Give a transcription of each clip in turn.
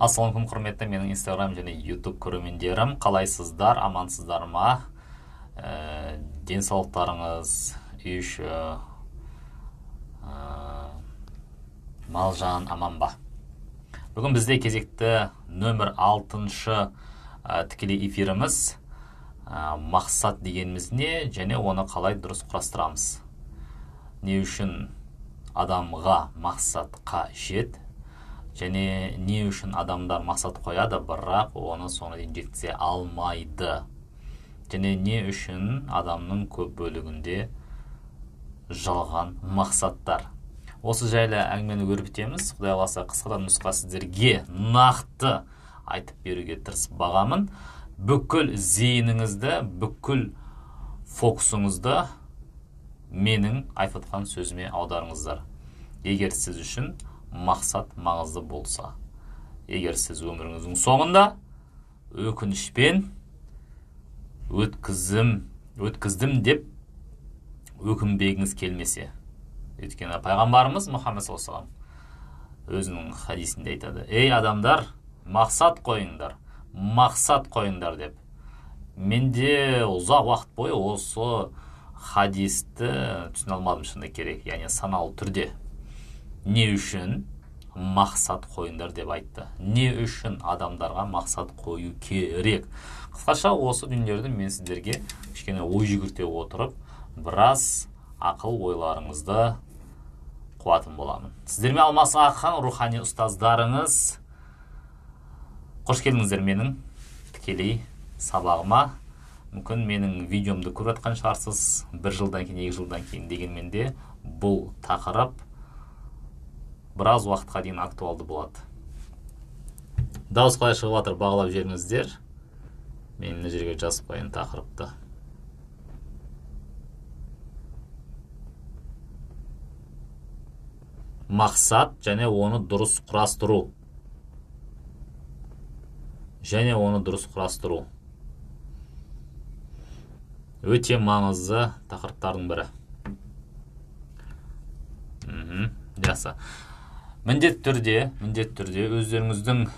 Assalamualaikum құрметті менің Instagram және YouTube көрермендерім, қалайсыздар, амансыздар ма? Денсаулықтарыңыз, үй-іші, мал-жан аман ба? Бүгін бізде кезекті нөмір 6-шы тікелей эфиріміз. Мақсат дегеніміз не, және оны қалай дұрыс құрастырамыз. Не үшін адамға мақсат қажет, және не үшін адамдар мақсат қояды, бірақ оны соңына дейін жеткізе алмайды. Және не үшін адамның көп бөлігінде жалған мақсаттар. Осы жайлы әңгімені өріп өтеміз. Құдай қаласа қысқадан нұсқа сіздерге нақты айтып беруге тырысып бағамын. Бүкіл зейініңізді, бүкіл фокусыңызды менің айтқан сөзіме аударыңыздар. Егер сіз үшін мақсат маңызды болса, егер сіз өміріңіздің соңында өкінішпен өткіздім деп өкінбегіңіз келмесе, өйткені пайғамбарымыз Мұхаммед саллаллаху алейхи вассалам өзінің хадисінде айтады: «Ей адамдар, мақсат қойыңдар» деп. Менде ұзақ уақыт бойы осы хадисті түсіне алмадым шыны керек, яғни саналы түрде. Не үшін мақсат қойыңдар деп айтты? Не үшін адамдарға мақсат қою керек? Қысқаша осы дүниелерді мен сіздерге кішкене ой жүгірте отырып, біраз ақыл ойларыңызды қуатын боламын. Сіздермен Алмас Ақын, рухани ұстаздарыңыз. Қош келдіңіздер менің тікелей сабағыма. Мүмкін менің видеомды көріп жатқан шығарсыз, 1 жылдан кейін 2 жылдан кейін, дегенмен де бұл тақырып біраз уақытқа дейін актуалды болады. Дауыс қалай шығып жатыр, бағалап жүріңіздер. Мен мына жерге жазып қойын тақырыпты. Мақсат және оны дұрыс құрастыру. Өте маңызды тақырыптардың бірі. Жақсы. Міндетті түрде өздеріңіздің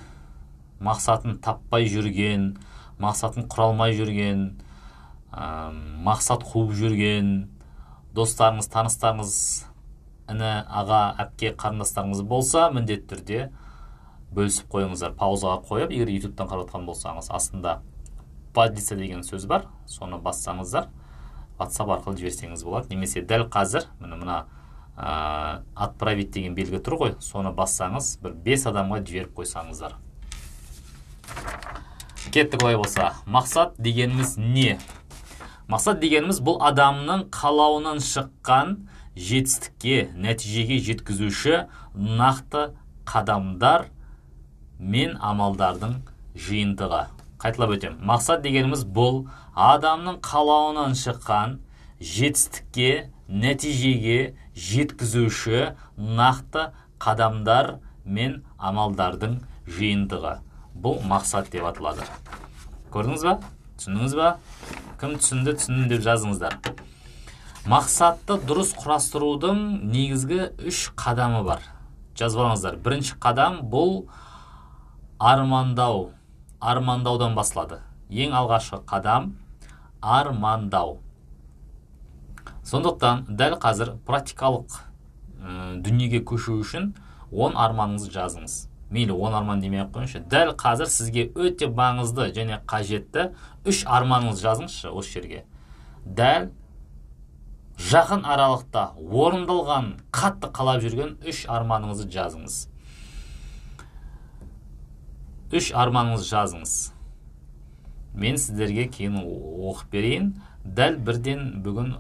мақсатын таппай жүрген, мақсатын құра алмай жүрген, мақсат қуып жүрген достарыңыз, таныстарыңыз, іні, аға, әпке, қарындастарыңыз болса, міндетті түрде бөлісіп қойыңыздар, паузаға қойып, егер YouTube-тан қарап жатқан болсаңыз, астында подлиция деген сөз бар, соны бассаңыздар, WhatsApp арқылы жіберсеңіз болады. Немесе дәл қазір мына отправить деген белгі тұр ғой, соны бассаңыз, бір 5 адамға жіберіп қойсаңыздар. Кеттік олай болса, мақсат дегеніміз не? Мақсат дегеніміз бұл адамның қалауынан шыққан жетістікке, нәтижеге жеткізуші нақты қадамдар мен амалдардың жиынтығы. Қайталап өтем. Мақсат дегеніміз бұл адамның қалауынан шыққан жетістікке, нәтижеге жеткізуші нақты қадамдар мен амалдардың жиынтығы. Бұл мақсат деп аталады. Көрдіңіз ба? Түсіндіңіз ба? Кім түсінді деп жазыңыздар. Мақсатты дұрыс құрастырудың негізгі 3 қадамы бар. Жазбалаңыздар. Бірінші қадам бұл армандау. Армандаудан басылады. Ең алғашқы қадам армандау. Сондықтан дәл қазір практикалық дүниеге көшу үшін 10 арманыңызды жазыңыз. Мейлі 10 арман демей қойыңызшы. Дәл қазір сізге өте маңызды және қажетті 3 арманыңызды жазыңызшы осы жерге. Дәл жақын аралықта орындалған, қатты қалап жүрген 3 арманыңызды жазыңыз. 3 арманыңызды жазыңыз. Мен сіздерге кейін оқып берейін. Дәл бірден бүгін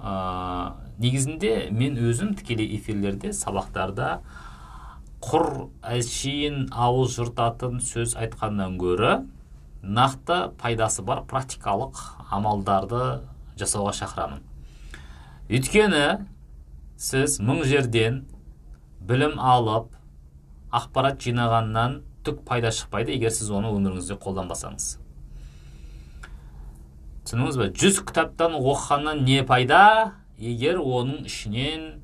негізінде мен өзім тікелей эфирлерде, сабақтарда құр әшейін ауыз жұртатын сөз айтқаннан гөрі нақты пайдасы бар практикалық амалдарды жасауға шақырамын. Өйткені сіз 1000 жерден білім алып, ақпарат жинағаннан түк пайда шықпайды, егер сіз оны өміріңізде қолданбасаңыз. Түсініңіз бе? 100 кітаптан оқығаннан не пайда, егер оның ішінен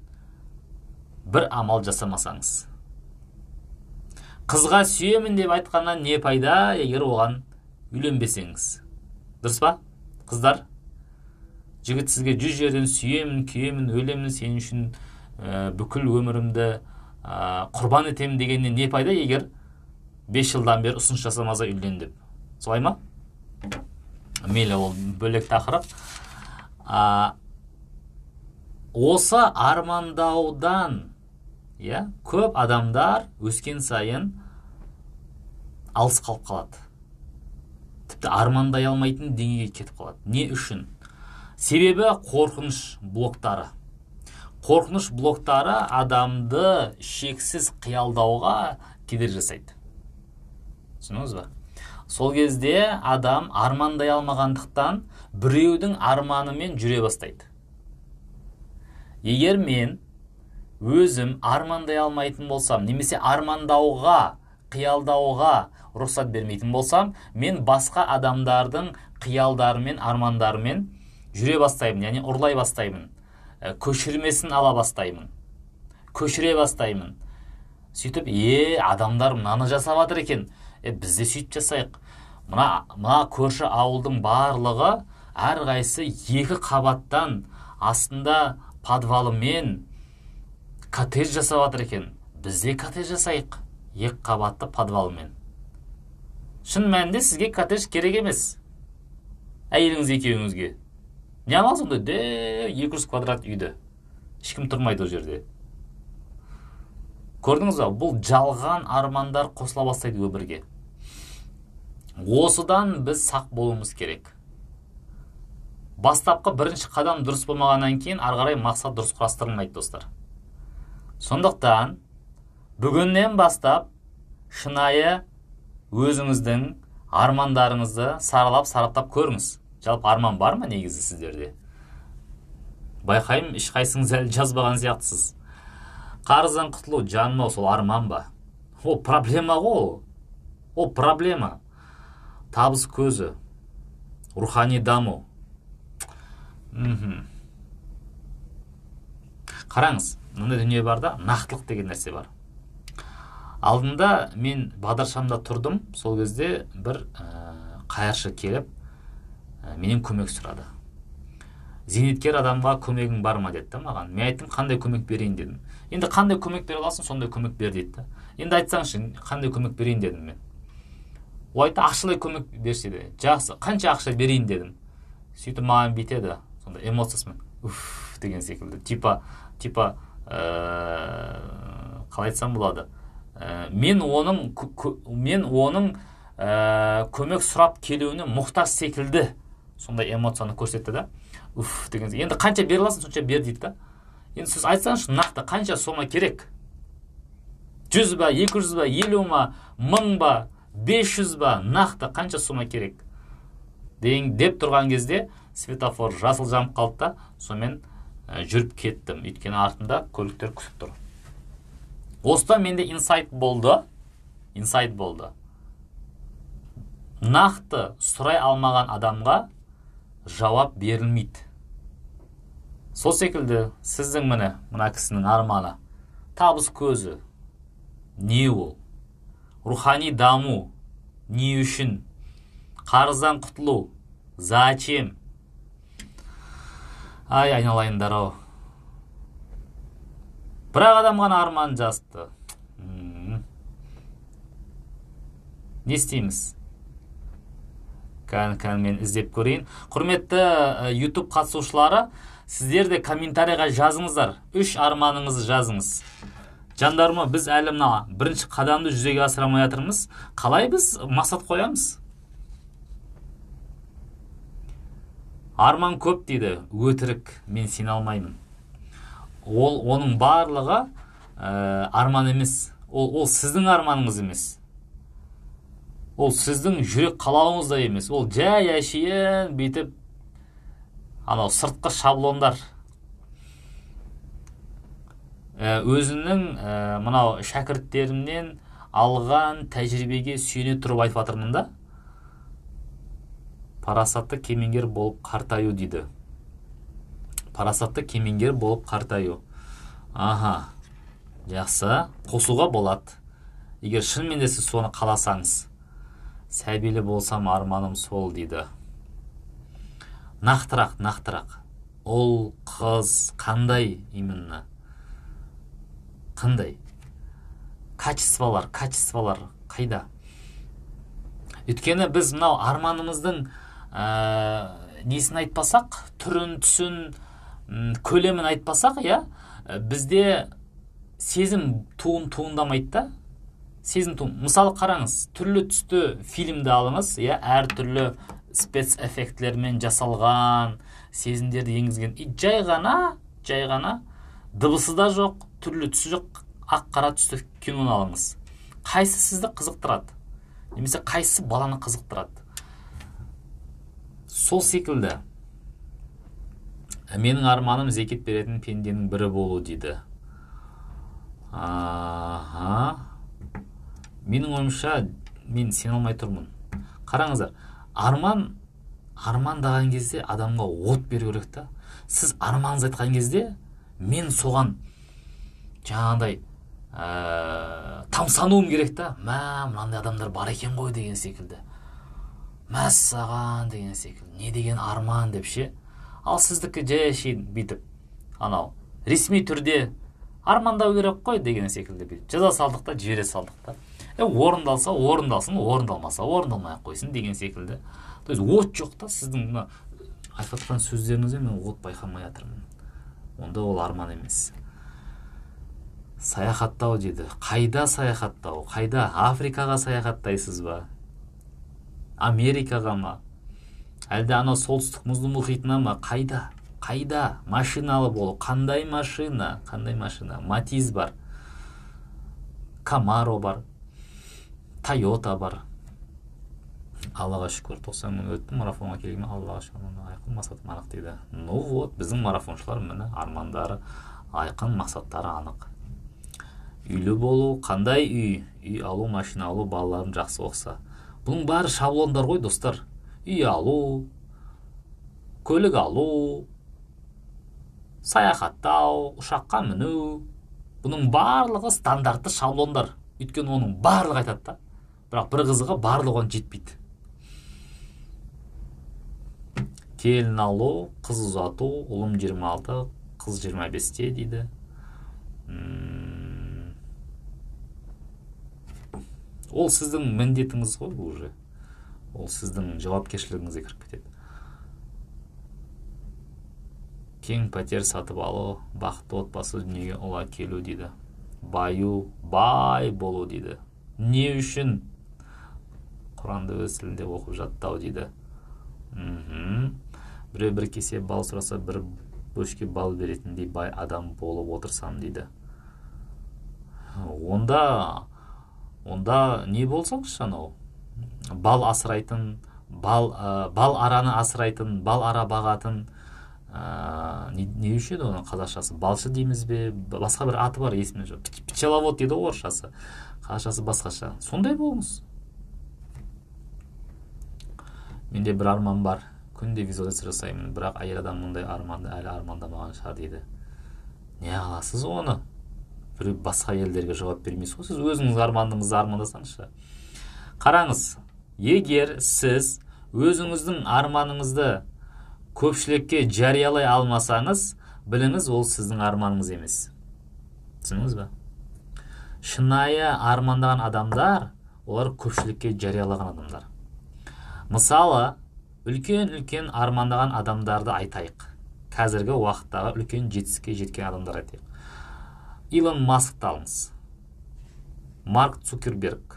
бір амал жасамасаңыз? Kızga süyemin deyip aytkandan ne payda eğer oğan ülenbeseniz. Dırıs ba? Kızlar, jigit sizge 100 yerden süyemin, küyemin, ölemin, senin üçün bükül ömürümde kurban etem degenden ne payda eğer 5 yıldan beri ısınış jasamasa ülendim. Soğay ma? Meyli ol bölek taqırıp. Осы армандаудан, көп адамдар өскен сайын алыс қалып қалады. Тіпті армандай алмайтын деңгейге кетіп қалады. Не үшін? Себебі қорқыныш блоктары адамды шексіз қиялдауға кедергі жасайды. Түсініңіз бе? Сол кезде адам армандай алмағандықтан біреудің арманымен жүре бастайды. Eğer men özüm armanday almaytın bolsam, nemese armandauğa, qiyaldauğa ruhsat bermeytin bolsam, men başqa adamdardın qiyaldarымен, armandarымен jüre bastayım, yani urlay bastayım. Köşirmesin ala bastayım. Köşire bastayım. Sütüp, adamlar mınanı jasap atır eken. Biz de sütüp jasayıq. Mına köşi ауылдың barlığı әр qaysı екі қабаттан aslında подвалымен коттедж жасап жатыр екен. Бізде коттедж жасайық, екі қабатты подвалымен. Шын мәнінде сізге коттедж керек емес. Әйеліңіз екеуіңізге. Не амал сонда 200 квадрат үйді. Ешкім тұрмайды ол жерде. Көрдіңіз бе, бұл жалған армандар қосыла бастайды өмірге. Осыдан біз сақ болуымыз керек. Бастапқы бірінші қадам дұрыс болмағаннан кейін арғарай мақсат дұрыс құрастырылмайды, достар. Сондықтан бүгіннен бастап шынайы өзіңіздің армандарыңызды саралап-сараптап көріңіз. Жалпы арман бар ма негізі сіздерде? Байқайым, ешқайсыңыз әлі жазбаған сияқтысыз. Қарыздан құтылу, жаныма, сол арман ба? Ол проблема ғой. Ол проблема. Табыс көзі, рухани даму. Қараңыз, мында дүние барда нақтылық деген нәрсе бар. Алдында мен Бағдаршамда тұрдым, сол кезде бір қайыршы келіп, менен көмек сұрады. Зейнеткер адамға көмегің бар ма деді маған. Мен айттым, қандай көмек берейін дедім. Енді қандай көмек бере аласың, сондай көмек бер дейді. Енді айтсаңшы, қандай көмек берейін дедім мен. Ол айтты, ақшалай көмек берсе деді. Жақсы, қанша ақша берейін дедім. Сөйтіп маған бетеді, сонда эмоциясымен уф деген секілді. Типа қалай айтсам болады. Мен оның көмек сұрап келуіне мұқтаж секілді. Сонда эмоцияны көрсетті да. Уф деген. Енді қанша бере аласың, сонша бер дейді да. Енді сіз айтсаңшы, нақты қанша сома керек? 100 ба, 200 ба, 50 ма, 1000 ба, 500 ба, нақты қанша сома керек? Деп тұрған кезде светофор жасыл жанып қалды да, сонымен жүріп кеттім. Өйткені артында көліктер күтіп тұр. Осыдан менде инсайт болды. Нақты сұрай алмаған адамға жауап берілмейді. Сол секілді сіздің мына кісінің арманы, табыс көзі не ол? Рухани даму не үшін? Қарыздан құтылу. Зачем? Ай, айналайындар-ау. Бірақ адам ғана арман жасты. Не істейміз? Кәні мен іздеп көрейін. Құрметті YouTube қатысушылары, сіздер де комментарияға жазыңыздар. 3 арманыңызды жазыңыз. Жандарыма, біз әлі мына бірінші қадамды жүзеге асырамай жатырмыз. Қалай біз мақсат қоямыз? Арман көп дейді, өтірік, мен сен алмаймын. Оның барлығы арман емес. Ол сіздің арманыңыз емес. Ол сіздің жүрек қалауыңыз да емес. Ол жай әшейін бүйтіп анау сыртқы шаблондар. Өзінің мынау шәкірттерімнен алған тәжірибеге сүйене тұрып айтып жатырмын да. Парасатты кемеңгер болып қартаю. Аха, жақсы. Қосуға болады. Eğer şınmen de siz sonu kalasanız. Səbili bolsam armanım sol dedi. Naqtıraq, naqtıraq. Ol, kız, kanday iminni. Kanday. Kaçısvalar, kaçısvalar. Kayda. Ütkeni biz mınau armanımızdın nesini aytpasaq, türün, tüsün, kölemin aytpasaq, ya, bizde sezim tuğundamaydı da. Sezim tuğun. Misal qarаңыз, türlü tüstü filmde alınız, ya, her türlü spets efektlermen jasalgan, sezimderde engizgen. Jaygana, dıbısı da joq, türlü tüsü joq, aq-qara tüstü kinonu alınız. Qaysı sizdi kızıqtırad? Demese qaysı balanı kızıqtırad? Сол секілді. Менің арманым зекет беретін пенденің бірі болу дейді. Менің ойымша мен сен алмай тұрмын. Қараңыздар, арман деген кезде адамға от беру керек та. Сіз арманыңыз айтқан кезде мен соған жаңағыдай тамсануым керек та. Мынандай адамдар бар екен ғой деген секілді. Мәссаған деген секілді, не деген арман деп ше. Ал сіздікі жай шейін битіп, анау, ресми түрде армандау керек қой деген секілді битіп. Жаза салдық та, жібере салдық та. Орындалса, орындалсын, орындалмаса, орындалмай-ақ қойсын деген секілді. То есть от жоқ та, сіздің мына айтып жатқан сөздеріңізде мен от байқамай жатырмын. Онда ол арман емес. Саяхаттау дейді. Қайда саяхаттау? Қайда? Африкаға саяхаттайсыз ба? Америкаға ма? Әлде анау солтүстік мұзды мұхитына ма? Қайда? Қайда? Машиналы болу. Қандай машина? Қандай машина? Матиз бар. Камаро бар. Тойота бар. Аллаға шүкір. 90 күн өтті марафонға келгенде Аллаға шүкір. Айқын мақсатым анық дейді. Ну вот, біздің марафоншылар міне армандары, айқын мақсаттары анық. Үйлі болу. Қандай үй? Үй алу, машина алу, балаларым жақсы оқса. Bunun bari şablonlar koy dostlar. Üy alu, kölük alu, sayahattau, uşaqqa minu. Bunun barlığı standartlı şablonlar. Ütken onun barlığı aytadı da. Bırak bir kızığa barlığı onu jetpeydi. Kelin alu, kız uzatu, ulum 26, kız 25'te deydi. Ол сіздің міндетіңіз ғой уже. Ол сіздің жауапкершілігіңізге кіріп кетеді. Кең пәтер сатып алу, бақытты отбасы дүниеге ұла келу дейді. Баю, бай болу дейді. Не үшін? Құранды өз тілінде оқып жаттау дейді. Біреу бір кесе бал сұраса, бір бөшке бал беретіндей бай адам болып отырсам дейді. Onda не болсаңыз шанау? Бал асырайтын, бал араны асырайтын, бал ара бағатын. Не үшін оның қазақшасы? Балшы дейміз бе? Басқа бір аты бар, есімде жоқ. Пчеловод дейді орысшасы. Қазақшасы басқаша. Сондай болыңыз. Менде бір арман бар. Күнде визуализация жасаймын, бірақ әйел адам мұндай арманды әлі армандамаған шығар дейді. Не аласыз оны? Басқа елдерге жауап бермейсіз ғой. Сіз өзіңіз армандыңызды армандасаңызшы. Қараңыз, егер сіз өзіңіздің арманыңызды көпшілікке жариялай алмасаңыз, біліңіз, ол сіздің арманыңыз емес. Түсіндіңіз бе? Шынайы армандаған адамдар, олар көпшілікке жариялаған адамдар. Мысалы, үлкен-үлкен армандаған адамдарды айтайық. Қазіргі уақыттағы үлкен жетістікке жеткен адамдар айтайық. Илон Маск алыңыз. Марк Цукерберг.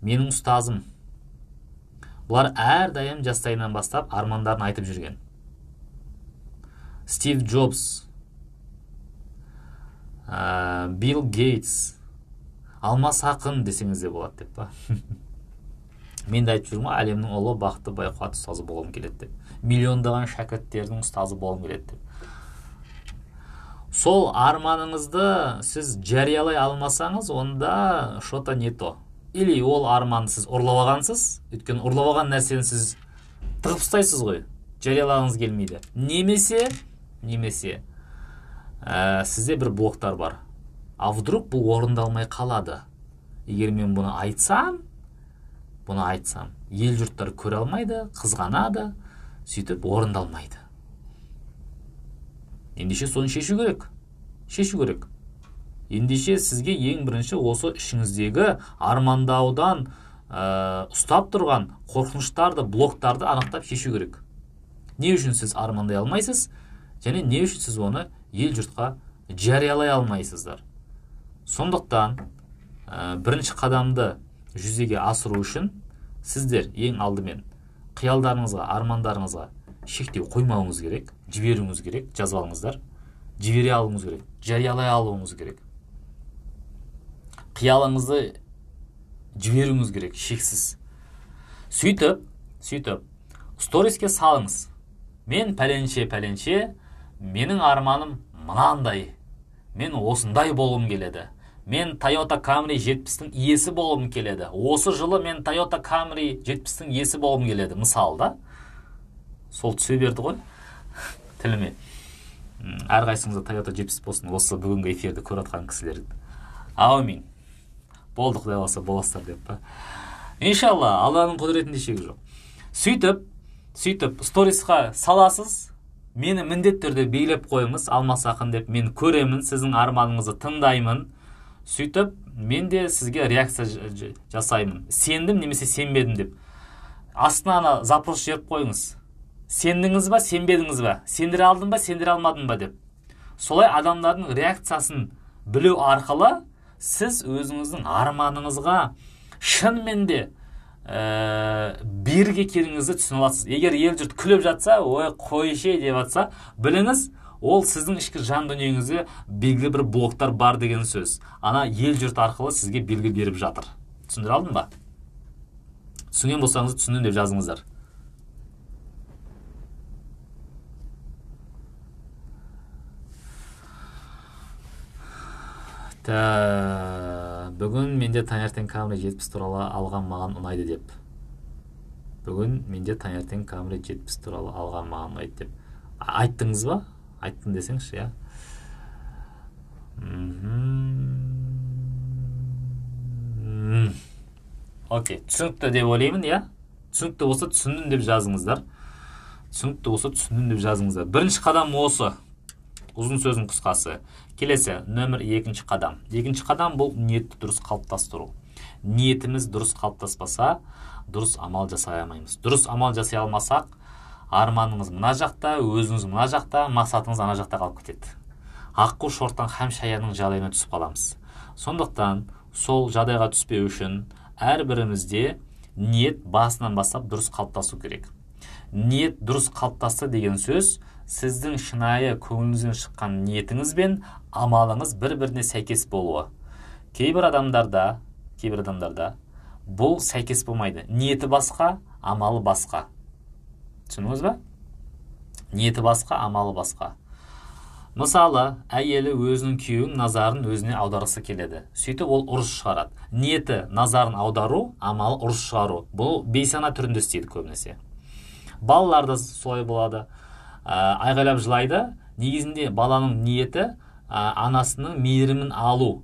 Менің ұстазым. Бұлар әрдайым жастайынан бастап армандарын айтып жүрген. Стив Джобс. Билл Гейтс. Алмас Ақын десеңіз де болады деп па. Мен де айтып жүрмін, әлемнің ұлы бақытты бай қуатты ұстазы болғым келеді деп. Миллиондаған шәкірттердің ұстазы болғым келеді деп. Сол арманыңызды сіз жариялай алмасаңыз, онда что-то не то. Или ол арманды сіз ұрлағансыз, өткен ұрлаған нәрсені сіз тығып ұстайсыз ғой, жариялағыңыз келмейді. Немесе, сізде бір блоктар бар. А вдруг бұл орындалмай қалады. Eğer ben bunu aytsam, ел жұрттар көре алмайды, қызғанады, сөйтіп орындалмайды. Ендеше соны шешу керек. Ендеше сізге ең бірінші осы ішіңіздегі армандаудан ұстап тұрған қорқыныштарды, блоктарды анықтап шешу керек. Не үшін сіз армандай алмайсыз, және не үшін сіз оны ел жұртқа жариялай алмайсыздар. Сондықтан бірінші қадамды жүзеге асыру үшін сіздер ең алдымен қиялдарыңызға, армандарыңызға шектеу қоймауыңыз керек, жіберуіңіз керек, жаза алыңыздар, жібере алуыңыз керек, жариялай алуыңыз керек. Қиялыңызды жіберуіңіз керек шексіз. Сөйтіп сториске салыңыз. Мен пәленше, менің арманым мынандай. Мен осындай болғым келеді. Мен Toyota Camry 70'nin iyesi болғым келеді. Осы жылы мен Toyota Camry 70'nin iyesi болғым келеді. Мысалда. Сол түсе берді ғой. Тіліме. Әрқайсыңызда Toyota 70 болсын. Осы бүгінгі эфирді көратқан кісілер. Аумин. Болдық деп алса боластар деп па. Иншалла, Алланың құдіретінде шегі жоқ. Сөйтіп сторисқа саласыз. Мені міндет түрде бейлеп қойыңыз. Алмас Ақын деп мен көремін, сіздің арманыңызды тыңдаймын. Сөйтіп мен де сізге реакция жасаймын. Сендім немесе сенбедім деп. Астына запрос жеп қойыңыз. Сендіңіз ба, сенбедіңіз ба? Сендіре алдың ба, сендіре алмадың ба деп. Солай адамдардың реакциясын білу арқылы сіз өзіңіздің арманыңызға шынымен де берге келіңізді түсіне аласыз. Егер ел жұрт күліп жатса, ой қойшы деп жатса, біліңіз, ол сіздің ішкі жан дүниеңізде белгілі бір блоктар бар деген сөз. Ана ел жұрт арқылы сізге белгі беріп жатыр. Түсіндіре алдым ба? Түсінген болсаңыз түсіндім деп жазыңыздар. Бүгін менде таңертең Camry 70 туралы алған маған ұнайды деп. Айттыңыз ба? Айттым десеңші, я. Окей, түсінікті деп ойлаймын, я. Түсінікті болса түсіндім деп жазыңыздар. Бірінші қадам осы. Uzun sözün kısası. Келесі, нөмір 2-ші қадам. 2-ші қадам бұл ниетті дұрыс қалыптастыру. Ниетіміз дұрыс қалыптаспаса, дұрыс амал жасай алмаймыз. Дұрыс амал жасай алмасақ, арманыңыз мына жақта, өзіңіз мына жақта, мақсатыңыз ана жақта қалып кетеді. Аққу шортан хам шаяның жағдайына түсіп қаламыз. Сондықтан, сол жағдайға түспеу үшін әрбірімізде ниет басынан бастап дұрыс қалыптасу керек. Ниет дұрыс қалыптасты деген сөз сіздің шынайы көңіліңізден шыққан ниетіңіз бен амалыңыз бір-біріне сәйкес болуы. Кейбір адамдарда бұл сәйкес болмайды. Ниеті басқа, амалы басқа. Түсініңіз бе? Ниеті басқа, амалы басқа. Мысалы, әйелі өзінің күйеуінің назарын өзіне аударысы келеді. Сөйтіп ол ұрыс шығарады. Ниеті назарын аудару, амалы ұрыс шығару. Бұл бейсана түрінде істейді көбінесе. Балаларда солай болады. Айғайлап жылайды. Негізінде баланың ниеті анасының мейірімін алу.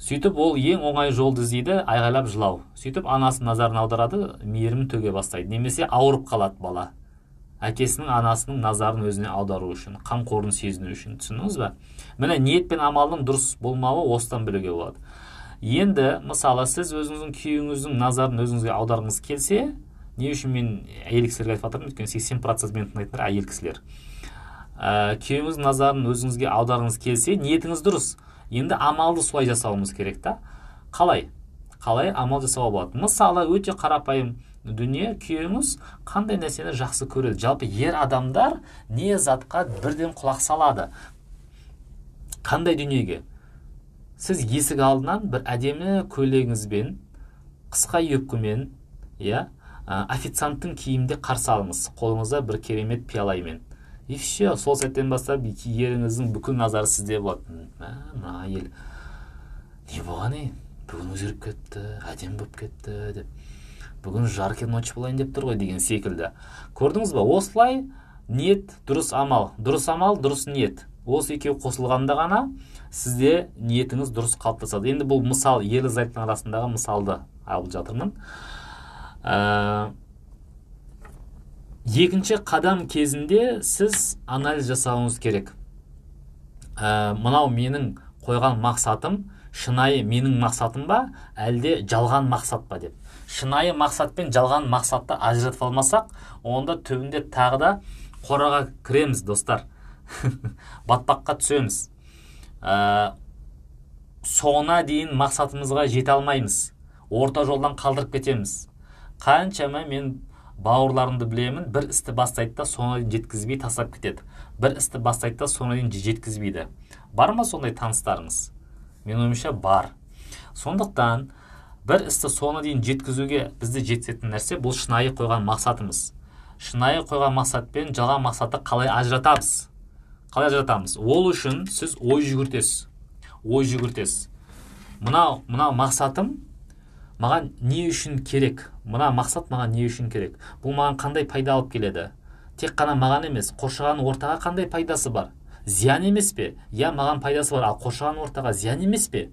Сөйтіп ол ең оңай жолды іздейді, айғайлап жылау. Сөйтіп анасының назарын аударады, мейірімін төге бастайды. Немесе ауырып қалады бала. Әкесінің, анасының назарын өзіне аудару үшін, қамқорын сезіну үшін. Түсініңіз бе? Міне, ниет пен амалдың дұрыс болмауы осыдан білуге болады. Енді, мысалы, сіз өзіңіздің күйеуіңіздің назарын өзіңізге аударғыңыз келсе, не үшін мен әйел кісілерге айтып жатырмын, өйткені 80% мен тыңдайтындар әйел кісілер. Күйеуіңіздің назарын өзіңізге аударыңыз келсе, ниетіңіз дұрыс. Енді амалды солай жасауымыз керек та. Қалай амал жасауға болады? Мысалы, өте қарапайым дүние, күйеуіңіз қандай нәрсені жақсы көреді? Жалпы ер адамдар не затқа бірден құлақ салады? Қандай дүниеге? Сіз есік алдынан бір әдемі көйлегіңізбен, қысқа юбкамен, иә, официанттың киімде қарсы алыңыз, қолыңызда бір керемет пиялаймен. И все, сол сәттен бастап еріңіздің бүкіл назары сізде болады. Мына әйел не болған, бүгін өзгеріп кетті, әдемі болып кетті деп, бүгін жаркий ночь болайын деп тұр ғой деген секілді. Көрдіңіз ба? Осылай ниет дұрыс амал, дұрыс амал дұрыс ниет. осы екеуі қосылғанда ғана сізде ниетіңіз дұрыс қалыптасады. Енді бұл мысал, ерлі зайыптың арасындағы мысалды алып жатырмын. Екінші қадам кезінде сіз анализ жасауыңыз керек. Мынау менің қойған мақсатым, шынайы менің мақсатым ба, әлде жалған мақсат па деп. Шынайы мақсат пен жалған мақсатты ажыратып алмасақ, онда түбінде тағы да қораға кіреміз, достар. Батпаққа түсеміз. Соңына дейін мақсатымызға жете алмаймыз. Орта жолдан қалдырып кетеміз. Қаншама мен бауырларымды білемін, бір істі бастайды да соңына жеткізбей тастап кетеді. Бір істі бастайды да соңына жеткізбейді. Бар ма сондай таныстарыңыз? Мен ойымша бар. Сондықтан бір істі соңына дейін жеткізуге бізді жететін нәрсе бұл шынайы қойған мақсатымыз. Шынайы қойған мақсат пен жалған мақсатты қалай ажыратамыз? Ол үшін сіз ой жүгіртесіз. Мынау мақсатым маған не үшін керек? Мына мақсат маған не үшін керек? Бұл маған қандай пайда алып келеді? Тек қана маған емес, қоршаған ортаға қандай пайдасы бар? Зиян емес пе? Я, маған пайдасы бар, ал қоршаған ортаға зиян емес пе?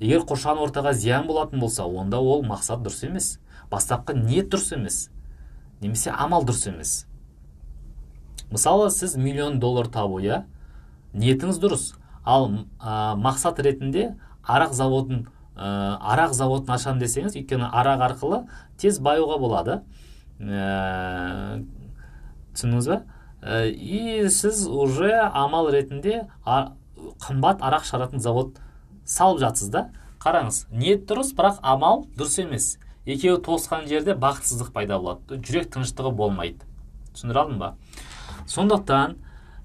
Егер қоршаған ортаға зиян болатын болса, онда ол мақсат дұрыс емес. Бастапқы ниет дұрыс емес. Немесе амал дұрыс емес. Мысалы, сіз $1 миллион табу, я? Ниетіңіз дұрыс. Ал мақсат ретінде арақ заводын ашам десеңіз, өйткені арақ арқылы тез баюға болады. Түсіндіңіз бе? И сіз уже амал ретінде қымбат арақ шығаратын завод салып жатсыз да. Қараңыз, ниет дұрыс, бірақ амал дұрыс емес. Екеуі тосқан жерде бақытсыздық пайда болады. Жүрек тыныштығы болмайды. Түсіндіре алдым ба? Сондықтан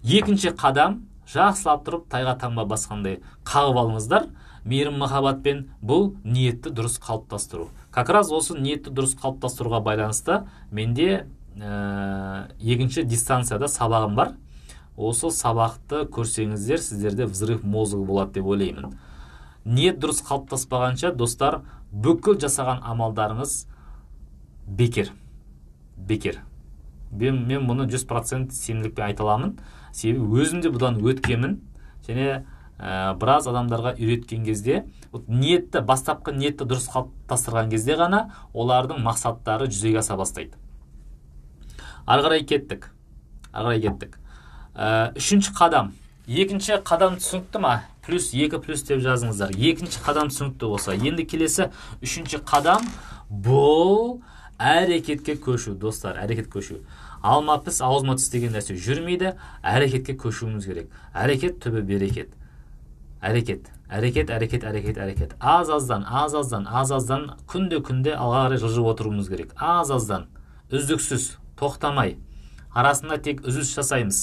екінші қадам, жақсылап тұрып тайға таңба басқандай қағып алыңыздар. Мейірім, махаббатпен бұл ниетті дұрыс қалыптастыру. Как раз осы ниетті дұрыс қалыптастыруға байланысты менде екінші дистанцияда сабағым бар. Осы сабақты көрсеңіздер, сіздерде взрыв мозығы болады деп ойлаймын. Ниет дұрыс қалыптаспағанша, достар, бүкіл жасаған амалдарыңыз бекер. Мен бұны 100% сенімділікпен айта аламын. Себебі өзімде бұдан өткемін. Және біраз адамдарға үйреткен кезде, бастапқы ниетті дұрыс қалыптастырған кезде ғана олардың мақсаттары жүзеге аса бастайды. Ары қарай кеттік. Үшінші қадам. Екінші қадам түсінікті ма? +2+ деп жазыңыздар. Екінші қадам түсінікті болса, енді келесі үшінші қадам бұл әрекетке көшу, достар, әрекет көшу. Алма піс, аузыма түс деген нәрсе жүрмейді, әрекетке көшуіміз керек. Әрекет түбі берекет. Әрекет. Аз-аздан, күнде-күнде алға қарай жылжып отыруымыз керек. Аз-аздан, үздіксіз, тоқтамай. Арасында тек үзіліс жасаймыз,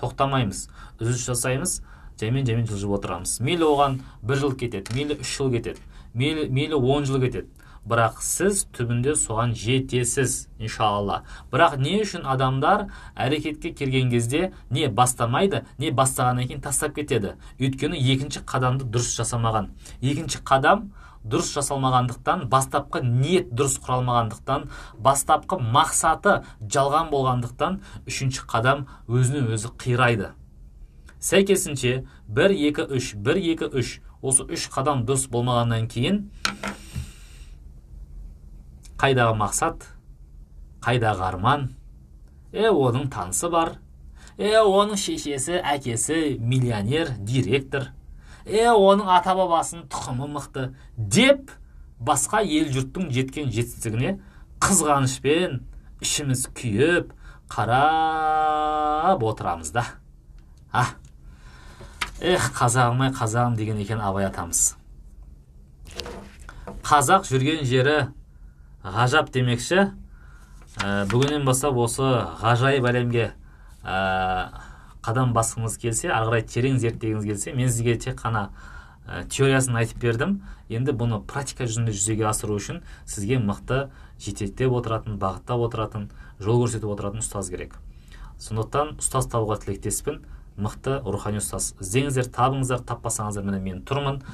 тоқтамаймыз, үзіліс жасаймыз, жаймен-жаймен жылжып отырамыз. Мейлі оған 1 жыл кетеді, мейлі 3 жыл кетеді, мейлі 10 жыл кетеді. Бірақ сіз түбінде соған жетесіз, иншалла. Бірақ не үшін адамдар әрекетке келген кезде не бастамайды, не бастағаннан кейін тастап кетеді? Өйткені екінші қадамды дұрыс жасамаған. Екінші қадам дұрыс жасалмағандықтан, бастапқы ниет дұрыс құралмағандықтан, бастапқы мақсаты жалған болғандықтан, үшінші қадам өзіне өзі қирайды. Сәйкесінше 1-2-3, осы 3 қадам дұрыс болмағаннан кейін қайдағы мақсат, қайдағы арман, оның танысы бар, оның шешесі, әкесі миллионер, директор, оның ата-бабасының тұқымы мықты деп басқа ел жұрттың жеткен жетістігіне қызғанышпен ішіміз күйіп қарап отырамыз да. Қазағым-ай, қазағым деген екен Абай атамыз. Қазақ жүрген жері ғажап демекші. Бүгінен бастап осы ғажайып әлемге қадам басқыңыз келсе, ары қарай терең зерттегіңіз келсе, мен сізге тек қана теориясын айтып бердім. Енді бұны практика жүзінде жүзеге асыру үшін сізге мықты жетектеп отыратын, бағыттап отыратын, жол көрсетіп отыратын ұстаз керек. Сондықтан ұстаз табуға тілектеспін. Мықты рухани ұстаз іздеңіздер, табыңыздар, таппасаңыздар мен тұрмын.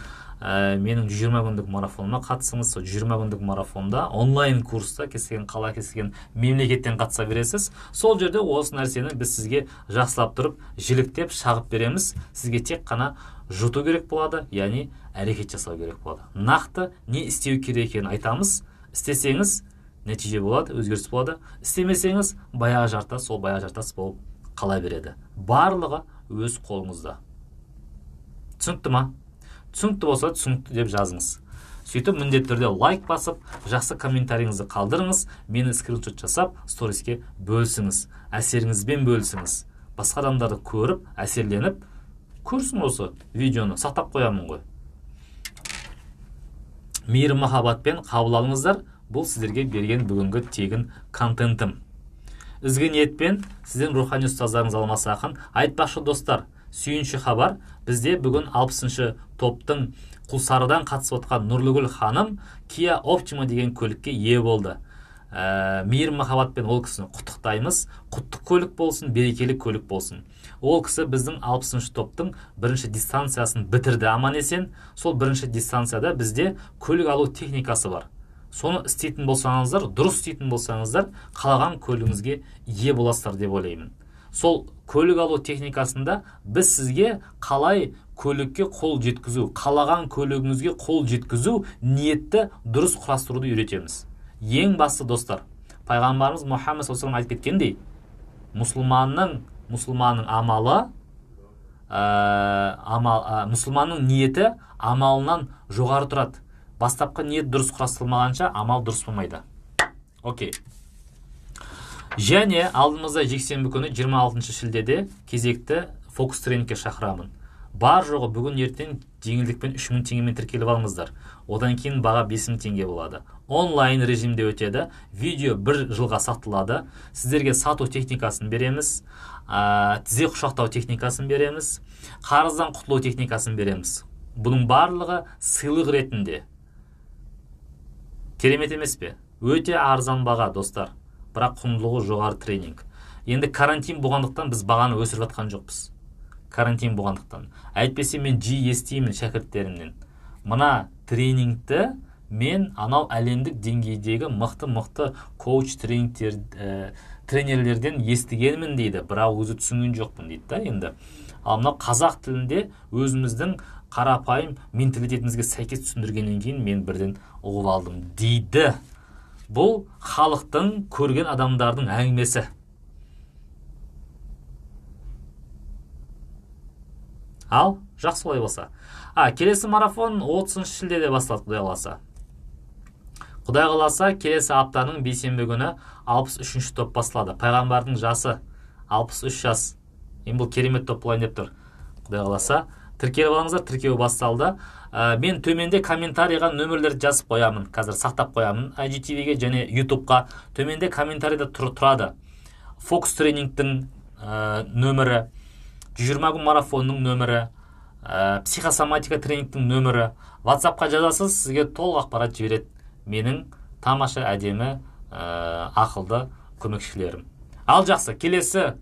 менің 120 күндік марафонына қатысыңыз. 120 күндік марафонда онлайн курста кесеген қала кесеген мемлекеттен қатыса бересіз. Сол жерде осы нәрсені біз сізге жақсылап тұрып, жіліктеп, шағып береміз. Сізге тек қана жұту керек болады, яғни әрекет жасау керек болады. Нақты не істеу керек екенін айтамыз. Істесеңіз нәтиже болады, өзгеріс болады. Істемесеңіз баяғы жартас, сол баяғы жартас болып қала береді. Барлығы өз қолыңызда. Түсінікті ма? Түсінікті болса түсінікті деп жазыңыз. Сөйтіп міндетті түрде лайк басып, жақсы комментарийіңізді қалдырыңыз, мені скриншот жасап, сториске бөлсіңіз, әсеріңізбен бөлсіңіз. Басқа адамдарды көріп, әсерленіп, көрсін осы видеоны сақтап қоямын ғой. Мейірім махаббатпен қабыл алыңыздар. Бұл сіздерге берген бүгінгі тегін контентім. Ізгі ниетпен сізден рухани ұстаздарыңыз Алмас Ақын. Айтпақшы достар, сүйінші хабар, бізде бүгін 60-шы топтың Құлсарыдан қатысып отқан Нұрлыгүл ханым Kia Optima деген көлікке ие болды. Мейірім махаббатпен ол кісіні құттықтаймыз. Құтты көлік болсын, берекелі көлік болсын. Ол кісі біздің 60-шы топтың бірінші дистанциясын бітірді аман есен. Сол бірінші дистанцияда бізде көлік алу техникасы бар. Соны істейтін болсаңыздар, дұрыс істейтін болсаңыздар, қалаған көлігіңізге ие боласыздар деп ойлаймын. Сол көлік алу техникасында біз сізге қалай көлікке қол жеткізу, қалаған көлігіңізге қол жеткізу ниетті дұрыс құрастыруды үйретеміз. Ең басты достар, пайғамбарымыз Мұхаммед саллаллаху алейхи айтып кеткендей, мұсылманның ниеті амалынан жоғары тұрады. Бастапқы ниет дұрыс құрастырылмағанша амал дұрыс болмайды. Окей. Және алдымызда жексенбі күні 26 шілдеде кезекті фокус тренингке шақырамын. Бар жоғы бүгін ертең жеңілдікпен 3000 теңгемен тіркеліп алыңыздар. Одан кейін баға 5000 теңге болады. Онлайн режимде өтеді. Видео 1 жылға сатылады. Сіздерге сату техникасын береміз. Тізе құшақтау техникасын береміз. Қарыздан құтылу техникасын береміз. Бұның барлығы сыйлық ретінде. Керемет емес пе? Өте арзан баға, достар. Бірақ құндылығы жоғары тренинг. Енді карантин болғандықтан біз бағаны өсіріп жатқан жоқпыз. Карантин болғандықтан. Әйтпесе мен жиі естимін шәкірттерімнен. Мына тренингті мен анау әлемдік деңгейдегі мықты-мықты коуч тренерлерден естігенмін дейді. Бірақ өзі түсінген жоқпын дейді да енді. Ал мына қазақ тілінде өзіміздің қарапайым менталитетімізге сәйкес түсіндіргеннен кейін мен бірден ұғып алдым дейді. Бұл халықтың, көрген адамдардың әңгімесі. Ал жақсы олай болса. Келесі марафон 30 шілдеде басталады, Құдай қаласа. Құдай қаласа, келесі аптаның бейсенбі күні 63-ші топ басталады. Пайғамбардың жасы 63 жас. Енді бұл керемет топ болайын деп тұр. Құдай қаласа. Тіркеліп алыңыздар, тіркеу басталды. Мен төменде комментарийға нөмірлерді жазып қоямын. Қазір сақтап қоямын. IGTV-ге және YouTube-ға төменде комментарийда тұрады. Фокус тренингтің нөмірі, 120 күн марафонның нөмірі, психосоматика тренингтің нөмірі. WhatsApp-қа жазасыз, сізге толық ақпарат жібереді. Менің тамаша әдемі ақылды көмекшілерім. Ал жақсы, келесі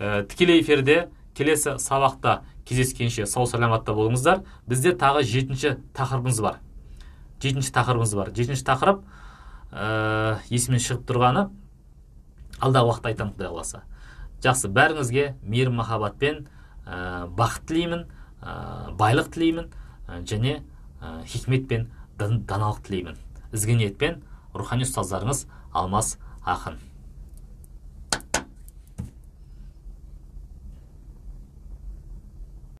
тікелей эфирде, келесі сабақта кездескенше сау саламатта болыңыздар. Бізде тағы 7-ші тақырыбымыз бар. 7-ші тақырыбымыз бар. 7-ші тақырып есімнен шығып тұрғаны, алдағы уақытта айтамын, Құдай қаласа. Жақсы, бәріңізге мейірім махаббатпен бақыт тілеймін, байлық тілеймін және хикмет пен даналық тілеймін. Ізгі ниетпен рухани ұстаздарыңыз Алмас Ақын.